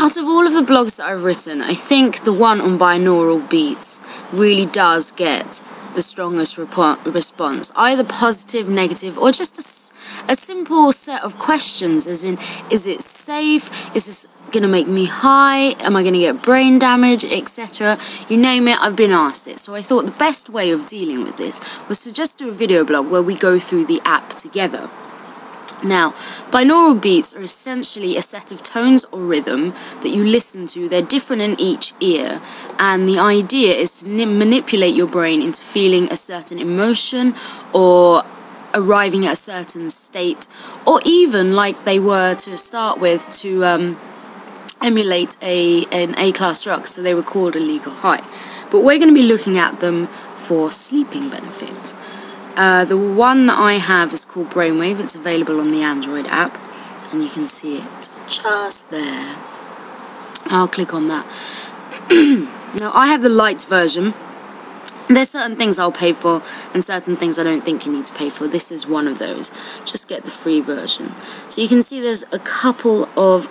Out of all of the blogs that I've written, I think the one on binaural beats really does get the strongest response, either positive, negative, or just a simple set of questions, as in, is it safe, is this going to make me high, am I going to get brain damage, etc. You name it, I've been asked it. So I thought the best way of dealing with this was to just do a video blog where we go through the app together. Now, binaural beats are essentially a set of tones or rhythm that you listen to. They're different in each ear, and the idea is to manipulate your brain into feeling a certain emotion or arriving at a certain state, or even, like they were to start with, to emulate an A-class drug, so they were called a legal high. But we're going to be looking at them for sleeping benefits. The one that I have is called Brainwave. It's available on the Android app, and you can see it just there. I'll click on that. Now, I have the light version. There's certain things I'll pay for, and certain things I don't think you need to pay for. This is one of those. Just get the free version. So you can see there's a couple of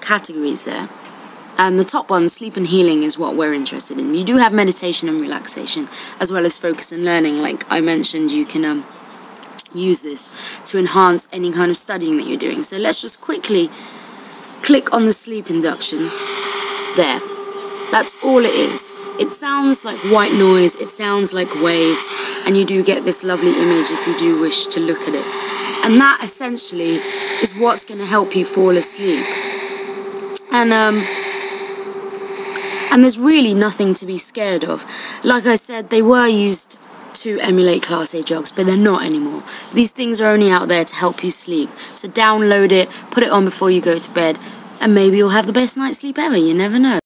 categories there. And the top one, sleep and healing, is what we're interested in. You do have meditation and relaxation, as well as focus and learning. Like I mentioned, you can use this to enhance any kind of studying that you're doing. So let's just quickly click on the sleep induction. There. That's all it is. It sounds like white noise, it sounds like waves, and you do get this lovely image if you do wish to look at it. And that essentially is what's going to help you fall asleep. And there's really nothing to be scared of. Like I said, they were used to emulate Class A drugs, but they're not anymore. These things are only out there to help you sleep. So download it, put it on before you go to bed, and maybe you'll have the best night's sleep ever. You never know.